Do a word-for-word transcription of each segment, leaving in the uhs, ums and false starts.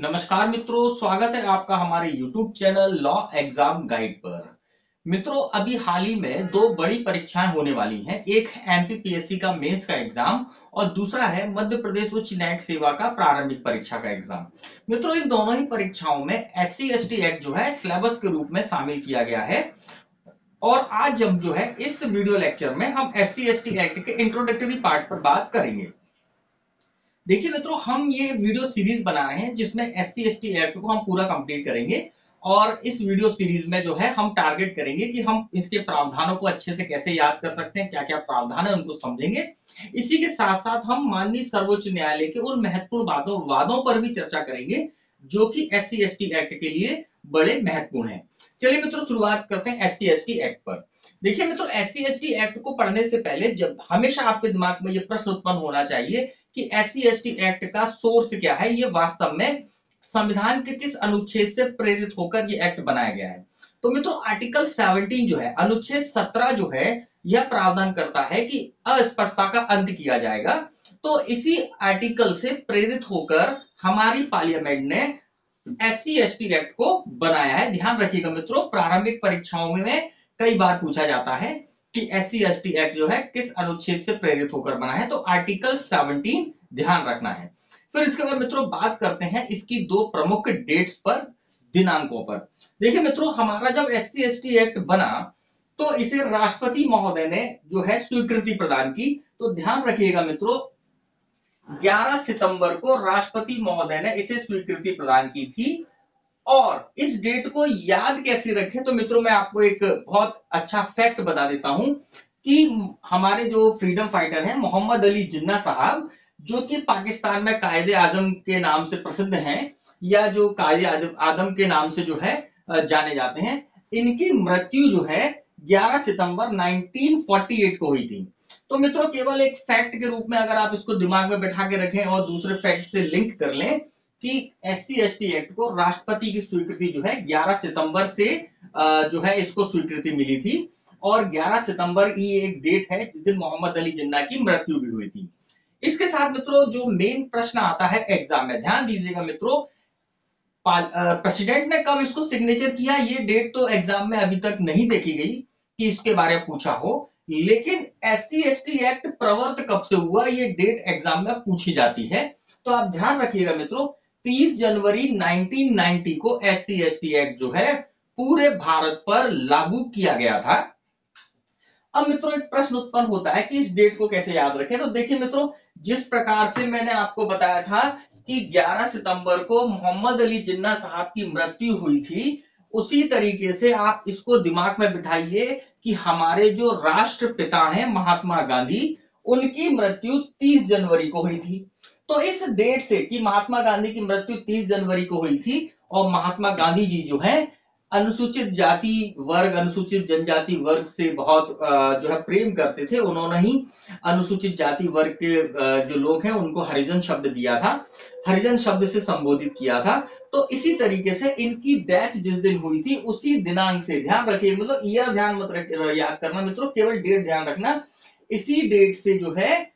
नमस्कार मित्रों, स्वागत है आपका हमारे YouTube channel law exam guide पर। मित्रों, अभी हाल ही में दो बड़ी परीक्षाएं होने वाली हैं। एक एमपीपीएससी का मेंस का एग्जाम और दूसरा है मध्य प्रदेश उच्च न्यायिक सेवा का प्रारंभिक परीक्षा का एग्जाम। मित्रों, इन दोनों ही परीक्षाओं में S C S T act जो है सिलेबस के रूप में शामिल किया गया है। और आज हम जो है इस वीडियो लेक्चर में हम S C S T act के इंट्रोडक्टरी पार्ट पर बात करेंगे। देखिए मित्रों, हम ये वीडियो सीरीज बना रहे हैं जिसमें S C S T act को हम पूरा कंप्लीट करेंगे और इस वीडियो सीरीज में जो है हम टारगेट करेंगे कि हम इसके प्रावधानों को अच्छे से कैसे याद कर सकते हैं, क्या क्या प्रावधान है उनको समझेंगे। इसी के साथ साथ हम माननीय सर्वोच्च न्यायालय के उन महत्वपूर्ण वादों वादों पर भी चर्चा करेंगे जो कि S C S T act के लिए बड़े महत्वपूर्ण है। चलिए मित्रों, शुरुआत करते हैं S C S T act पर। देखिए मित्रों, S C S T act को पढ़ने से पहले जब हमेशा आपके दिमाग में ये प्रश्न उत्पन्न होना चाहिए कि S C S T act का सोर्स क्या है, ये वास्तव में संविधान के किस अनुच्छेद से प्रेरित होकर ये एक्ट बनाया गया है। तो मित्रों, आर्टिकल सत्रह जो है, अनुच्छेद सत्रह जो है, यह प्रावधान करता है कि अस्पष्टता का अंत किया जाएगा। तो इसी आर्टिकल से प्रेरित होकर हमारी पार्लियामेंट ने S C S T act को बनाया है। ध्यान रखिएगा मित्रों, प्रारंभिक परीक्षाओं में कई बार पूछा जाता है कि S C S T act जो है किस अनुच्छेद से प्रेरित होकर बना है, तो आर्टिकल सत्रह ध्यान रखना है। फिर इसके बाद मित्रों बात करते हैं इसकी दो प्रमुख डेट्स पर, दिनांकों पर। देखिए मित्रों, हमारा जब S C S T act बना तो इसे राष्ट्रपति महोदय ने जो है स्वीकृति प्रदान की। तो ध्यान रखिएगा मित्रों, ग्यारह सितंबर को राष्ट्रपति महोदय ने इसे स्वीकृति प्रदान की थी। और इस डेट को याद कैसे रखें, तो मित्रों मैं आपको एक बहुत अच्छा फैक्ट बता देता हूं कि हमारे जो फ्रीडम फाइटर हैं मोहम्मद अली जिन्ना साहब, जो कि पाकिस्तान में कायदे आजम के नाम से प्रसिद्ध हैं या जो कायदे आजम के नाम से जो है जाने जाते हैं, इनकी मृत्यु जो है ग्यारह सितंबर उन्नीस सौ अड़तालीस को हुई थी। तो मित्रों, केवल एक फैक्ट के रूप में अगर आप इसको दिमाग में बैठा के रखें और दूसरे फैक्ट से लिंक कर लें कि S C S T act को राष्ट्रपति की स्वीकृति जो है ग्यारह सितंबर से जो है इसको स्वीकृति मिली थी और ग्यारह सितंबर ये एक डेट है जिस दिन मोहम्मद अली जिन्ना की मृत्यु भी हुई थी। इसके साथ मित्रों जो मेन प्रश्न आता है एग्जाम में, ध्यान दीजिएगा मित्रों, प्रेसिडेंट ने कब इसको सिग्नेचर किया, ये डेट तो एग्जाम में अभी तक नहीं देखी गई कि इसके बारे में पूछा हो, लेकिन S C S T act प्रवर्त कब से हुआ ये डेट एग्जाम में पूछी जाती है। तो आप ध्यान रखिएगा मित्रों, तीस जनवरी उन्नीस सौ नब्बे को S C S T act जो है पूरे भारत पर लागू किया गया था। अब मित्रों एक प्रश्न उत्पन्न होता है कि इस डेट को कैसे याद रखें। तो देखिए मित्रों, जिस प्रकार से मैंने आपको बताया था कि ग्यारह सितंबर को मोहम्मद अली जिन्ना साहब की मृत्यु हुई थी, उसी तरीके से आप इसको दिमाग में बिठाइए कि हमारे जो राष्ट्रपिता हैं महात्मा गांधी, उनकी मृत्यु तीस जनवरी को हुई थी। तो इस डेट से कि महात्मा गांधी की मृत्यु तीस जनवरी को हुई थी और महात्मा गांधी जी जो है अनुसूचित जाति वर्ग, अनुसूचित जनजाति वर्ग से बहुत जो है प्रेम करते थे। उन्होंने ही अनुसूचित जाति वर्ग के जो लोग हैं उनको हरिजन शब्द दिया था, हरिजन शब्द से संबोधित किया था। तो इसी तरीके से इनकी डेथ जिस दिन हुई थी उसी दिनांक से, ध्यान रखिए मतलब ईयर ध्यान मत रख याद करना मित्रों, केवल डेट ध्यान रखना, इसी डेट से जो है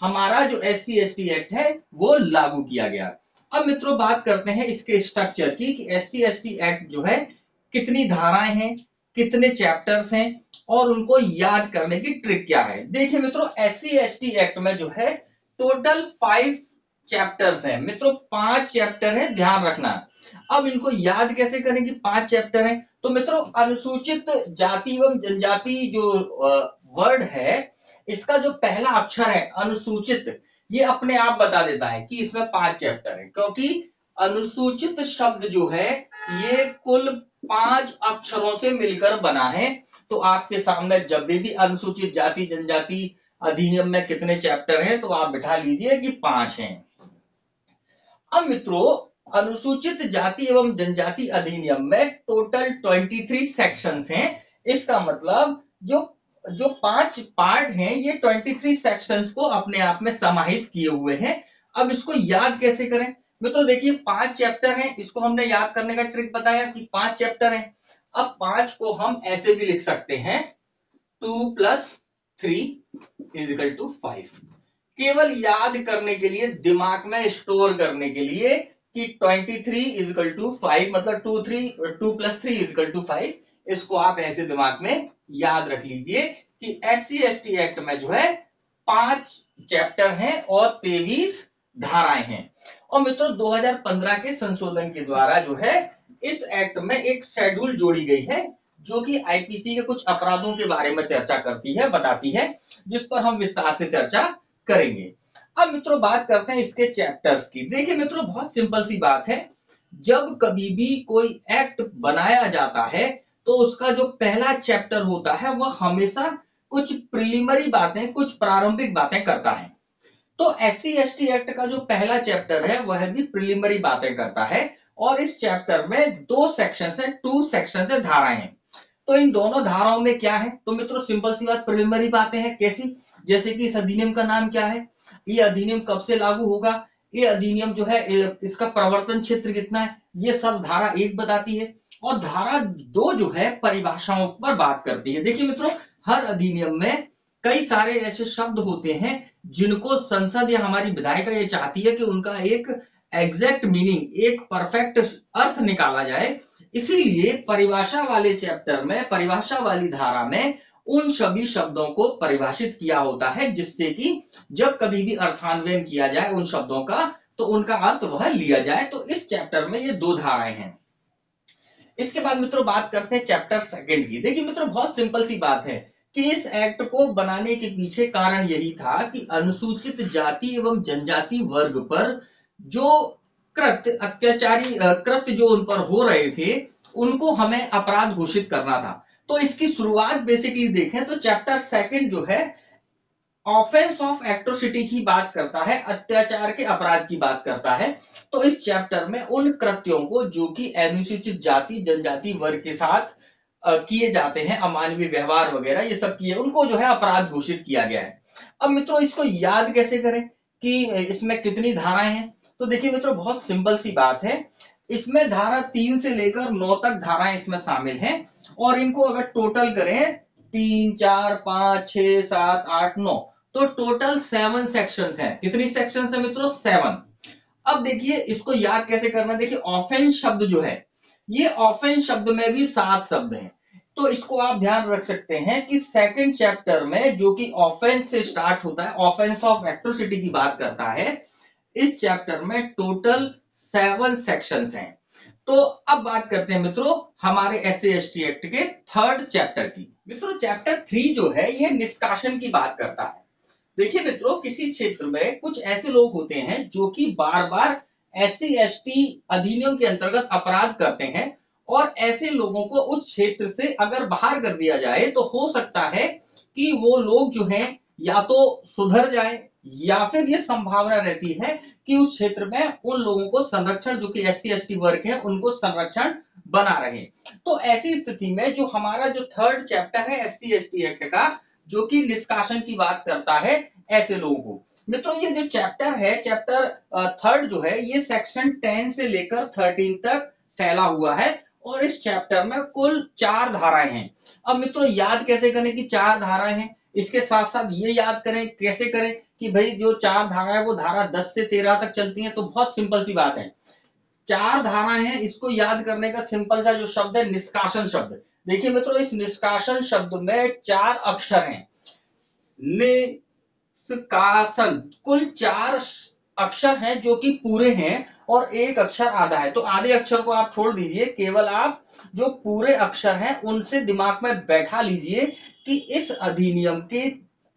हमारा जो S C S T act है वो लागू किया गया। अब मित्रों बात करते हैं इसके स्ट्रक्चर की कि S C S T act जो है कितनी धाराएं हैं, कितने चैप्टर्स हैं और उनको याद करने की ट्रिक क्या है। देखिए मित्रों, S C S T act में जो है टोटल फाइव चैप्टर्स हैं। मित्रों पांच चैप्टर है, ध्यान रखना। अब इनको याद कैसे करें कि पांच चैप्टर हैं। तो मित्रों अनुसूचित जाति एवं जनजाति जो वर्ड है इसका जो पहला अक्षर है अनुसूचित, ये अपने आप बता देता है कि इसमें पांच चैप्टर है, क्योंकि अनुसूचित शब्द जो है ये कुल पांच अक्षरों से मिलकर बना है। तो आपके सामने जब भी, भी अनुसूचित जाति जनजाति अधिनियम में कितने चैप्टर हैं तो आप बिठा लीजिए कि पांच हैं। अब मित्रों अनुसूचित जाति एवं जनजाति अधिनियम में टोटल तेईस सेक्शंस हैं। इसका मतलब जो जो पांच पार्ट हैं ये तेईस सेक्शंस को अपने आप में समाहित किए हुए हैं। अब इसको याद कैसे करें मित्रों, देखिए पांच चैप्टर हैं, इसको हमने याद करने का ट्रिक बताया कि पांच चैप्टर हैं। अब पांच को हम ऐसे भी लिख सकते हैं two plus three is equal to five, केवल याद करने के लिए, दिमाग में स्टोर करने के लिए कि तेईस इज इक्वल टू फाइव, मतलब two three two plus three is equal to five. इसको आप ऐसे दिमाग में याद रख लीजिए कि एससी एसटी एक्ट में जो है पांच चैप्टर हैं और तेईस धाराएं हैं। और मित्रों दो हज़ार पंद्रह के संशोधन के द्वारा जो है इस एक्ट में एक शेड्यूल जोड़ी गई है जो कि आईपीसी के कुछ अपराधों के बारे में चर्चा करती है, बताती है, जिस पर हम विस्तार से चर्चा करेंगे। अब मित्रों बात करते हैं इसके चैप्टर्स की। देखिए मित्रों बहुत सिंपल सी बात है, जब कभी भी कोई एक्ट बनाया जाता है तो उसका जो पहला चैप्टर होता है वह हमेशा कुछ प्रिलिमिनरी बातें, कुछ प्रारंभिक बातें करता है। तो एससी एसटी एक्ट का जो पहला चैप्टर है वह भी प्रिलिमिनरी बातें करता है और इस चैप्टर में दो सेक्शन है, टू सेक्शन है, धाराएं हैं। तो इन दोनों धाराओं में क्या है, तो मित्रों सिंपल सी बात प्रिलिमिनरी बातें हैं। कैसी, जैसे कि इस अधिनियम का नाम क्या है, ये अधिनियम कब से लागू होगा, ये अधिनियम जो है इसका प्रवर्तन क्षेत्र कितना है, ये सब धारा एक बताती है। और धारा दो जो है परिभाषाओं पर बात करती है। देखिए मित्रों हर अधिनियम में कई सारे ऐसे शब्द होते हैं जिनको संसद या हमारी विधायिका ये चाहती है कि उनका एक एग्जैक्ट मीनिंग, एक परफेक्ट अर्थ निकाला जाए। इसीलिए परिभाषा वाले चैप्टर में, परिभाषा वाली धारा में उन सभी शब्दों को परिभाषित किया होता है जिससे कि जब कभी भी अर्थान्वयन किया जाए उन शब्दों का तो उनका अर्थ वह लिया जाए। तो इस चैप्टर में ये दो धाराएं हैं। इसके बाद मित्रों बात करते हैं चैप्टर सेकंड की। देखिए मित्रों बहुत सिंपल सी बात है कि इस एक्ट को बनाने के पीछे कारण यही था कि अनुसूचित जाति एवं जनजाति वर्ग पर जो कृत्य, अत्याचारी कृत्य जो उन पर हो रहे थे उनको हमें अपराध घोषित करना था। तो इसकी शुरुआत बेसिकली देखें तो चैप्टर सेकंड जो है ऑफेंस ऑफ एट्रोसिटी की बात करता है, अत्याचार के अपराध की बात करता है। तो इस चैप्टर में उन कृत्यों को जो कि अनुसूचित जाति जनजाति वर्ग के साथ किए जाते हैं, अमानवीय व्यवहार वगैरह ये सब किए, उनको जो है अपराध घोषित किया गया है। अब मित्रों इसको याद कैसे करें कि इसमें कितनी धाराएं हैं, तो देखिए मित्रों बहुत सिंपल सी बात है, इसमें धारा तीन से लेकर नौ तक धाराएं इसमें शामिल हैं और इनको अगर टोटल करें तीन चार पांच छह सात आठ नौ, तो टोटल सेवन सेक्शंस हैं। कितनी सेक्शंस हैं मित्रों? सेवन। अब देखिए इसको याद कैसे करना, देखिए ऑफेंस शब्द जो है, ये ऑफेंस शब्द में भी सात शब्द हैं। तो इसको आप ध्यान रख सकते हैं कि सेकंड चैप्टर में जो कि ऑफेंस से स्टार्ट होता है, ऑफेंस ऑफ एट्रोसिटी की बात करता है, इस चैप्टर में टोटल सेवन सेक्शंस हैं। तो अब बात करते हैं मित्रों हमारे एससी एसटी एक्ट के थर्ड चैप्टर की। मित्रों चैप्टर थ्री जो है ये निष्कासन की बात करता है। देखिए मित्रों किसी क्षेत्र में कुछ ऐसे लोग होते हैं जो कि बार बार एससी एसटी अधिनियम के अंतर्गत अपराध करते हैं और ऐसे लोगों को उस क्षेत्र से अगर बाहर कर दिया जाए तो हो सकता है कि वो लोग जो है या तो सुधर जाए या फिर ये संभावना रहती है कि उस क्षेत्र में उन लोगों को संरक्षण, जो कि एससी एसटी वर्ग है, उनको संरक्षण बना रहे। तो ऐसी स्थिति में जो हमारा जो थर्ड चैप्टर है एससी एसटी एक्ट का जो कि निष्कासन की बात करता है ऐसे लोगों को, मित्रों ये जो चैप्टर है, चैप्टर थर्ड जो है ये सेक्शन टेन से लेकर थर्टीन तक फैला हुआ है और इस चैप्टर में कुल चार धाराएं हैं। अब मित्रों याद कैसे करें कि चार धाराएं हैं, इसके साथ साथ ये याद करें कैसे करें कि भाई जो चार धारा है वो धारा दस से तेरह तक चलती है। तो बहुत सिंपल सी बात है, चार धाराएं हैं, इसको याद करने का सिंपल सा जो शब्द है निष्कासन शब्द। देखिए मित्रों इस निष्कासन शब्द में चार अक्षर हैं, निष्कासन, कुल चार अक्षर हैं जो कि पूरे हैं और एक अक्षर आधा है। तो आधे अक्षर को आप छोड़ दीजिए, केवल आप जो पूरे अक्षर हैं उनसे दिमाग में बैठा लीजिए कि इस अधिनियम के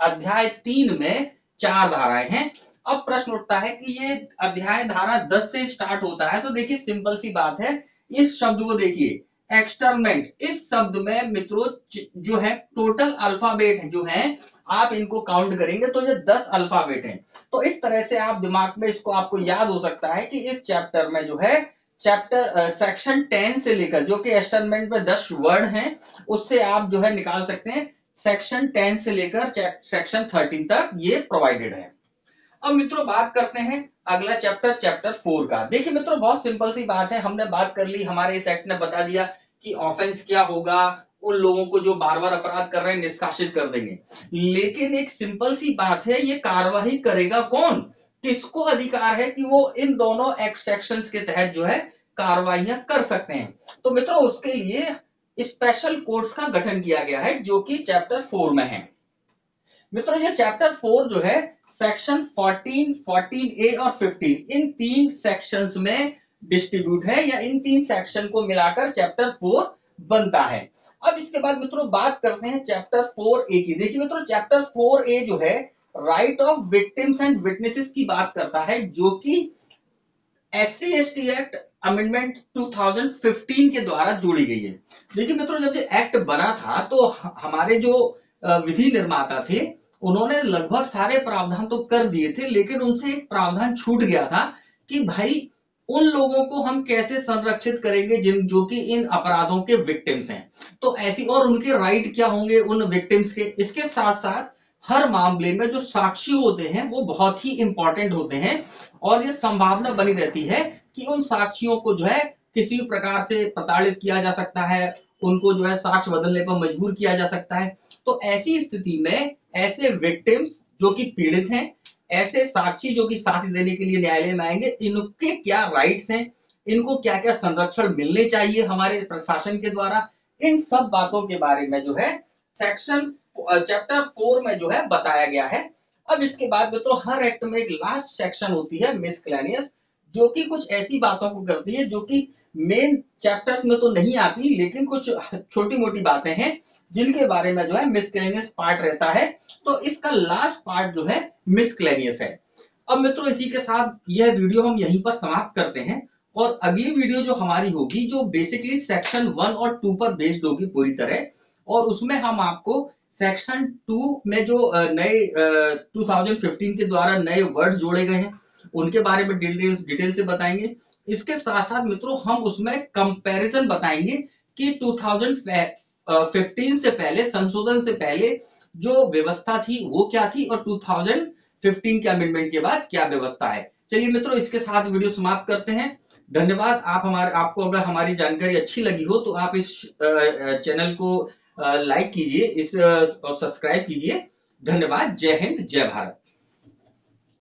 अध्याय तीन में चार धाराएं हैं। अब प्रश्न उठता है कि ये अध्याय धारा दस से स्टार्ट होता है, तो देखिए सिंपल सी बात है, इस शब्द को देखिए एक्सटर्मेंट, इस शब्द में मित्रों जो है टोटल अल्फाबेट जो है आप इनको काउंट करेंगे तो ये दस अल्फाबेट हैं। तो इस तरह से आप दिमाग में इसको आपको याद हो सकता है कि इस चैप्टर में जो है चैप्टर सेक्शन टेन से लेकर, जो कि एक्सटर्मेंट में दस वर्ड हैं, उससे आप जो है निकाल सकते हैं सेक्शन टेन से लेकर सेक्शन थर्टीन तक ये प्रोवाइडेड है। अब मित्रों बात करते हैं अगला चैप्टर, चैप्टर फोर का। देखिए मित्रों बहुत सिंपल सी बात है, हमने बात कर ली, हमारे इस एक्ट ने बता दिया कि ऑफेंस क्या होगा, उन लोगों को जो बार बार अपराध कर रहे हैं निष्कासित कर देंगे। लेकिन एक सिंपल सी बात है, ये कार्यवाही करेगा कौन? किसको अधिकार है कि वो इन दोनों एक्ट सेक्शंस के तहत जो है कार्रवाइयां कर सकते हैं। तो मित्रों उसके लिए स्पेशल कोर्ट्स का गठन किया गया है जो कि चैप्टर फोर में है। मित्रों ये चैप्टर फोर जो है सेक्शन फोर्टीन, फोर्टीन ए और फिफ्टीन इन तीन सेक्शंस में डिस्ट्रीब्यूट है या इन तीन सेक्शन को मिलाकर चैप्टर फोर बनता है। अब इसके बाद मित्रों बात करते हैं चैप्टर फोर ए की। देखिए मित्रों चैप्टर फोर ए जो है right of victims and witnesses की बात करता है जो कि एससी एसटी एक्ट अमेंडमेंट दो हज़ार पंद्रह के द्वारा जोड़ी गई है। देखिए मित्रों जब ये एक्ट बना था तो हमारे जो विधि निर्माता थे उन्होंने लगभग सारे प्रावधान तो कर दिए थे, लेकिन उनसे एक प्रावधान छूट गया था कि भाई उन लोगों को हम कैसे संरक्षित करेंगे जिन जो कि इन अपराधों के विक्टिम्स हैं, तो ऐसी और उनके राइट क्या होंगे उन विक्टिम्स के। इसके साथ साथ हर मामले में जो साक्षी होते हैं वो बहुत ही इंपॉर्टेंट होते हैं और ये संभावना बनी रहती है कि उन साक्षियों को जो है किसी भी प्रकार से प्रताड़ित किया जा सकता है, उनको जो है साक्ष्य बदलने पर मजबूर किया जा सकता है। तो ऐसी स्थिति में ऐसे विक्टिम्स जो कि पीड़ित हैं, ऐसे साक्षी जो कि साक्ष्य देने के लिए न्यायालय में आएंगे, इनके क्या राइट्स हैं, इनको क्या क्या संरक्षण मिलने चाहिए हमारे प्रशासन के द्वारा, इन सब बातों के बारे में जो है सेक्शन चैप्टर फोर में जो है बताया गया है। अब इसके बाद मित्रों हर एक्ट में एक लास्ट सेक्शन होती है मिसक्लेनियस जो कि कुछ ऐसी बातों को करती है जो कि मेन चैप्टर्स में तो नहीं आती, लेकिन कुछ छोटी मोटी बातें हैं जिनके बारे में जो है मिसक्लेनियस पार्ट रहता है। तो इसका लास्ट पार्ट जो है मिसक्लेनियस है। अब मित्रों इसी के साथ यह वीडियो हम यहीं पर समाप्त करते हैं और अगली वीडियो जो हमारी होगी जो बेसिकली सेक्शन वन और टू पर बेस्ड होगी पूरी तरह, और उसमें हम आपको सेक्शन टू में जो नए दो हज़ार पंद्रह के द्वारा नए वर्ड जोड़े गए हैं उनके बारे में डिटेल्स डिटेल से बताएंगे। इसके साथ साथ मित्रों हम उसमें कंपैरिजन बताएंगे कि दो हज़ार पंद्रह से पहले संशोधन से पहले जो व्यवस्था थी वो क्या थी और दो हज़ार पंद्रह के अमेंडमेंट के बाद क्या व्यवस्था है। चलिए मित्रों इसके साथ वीडियो समाप्त करते हैं। धन्यवाद। आप हमारे आपको अगर हमारी जानकारी अच्छी लगी हो तो आप इस चैनल को लाइक कीजिए, इस सब्सक्राइब कीजिए। धन्यवाद। जय हिंद, जय भारत।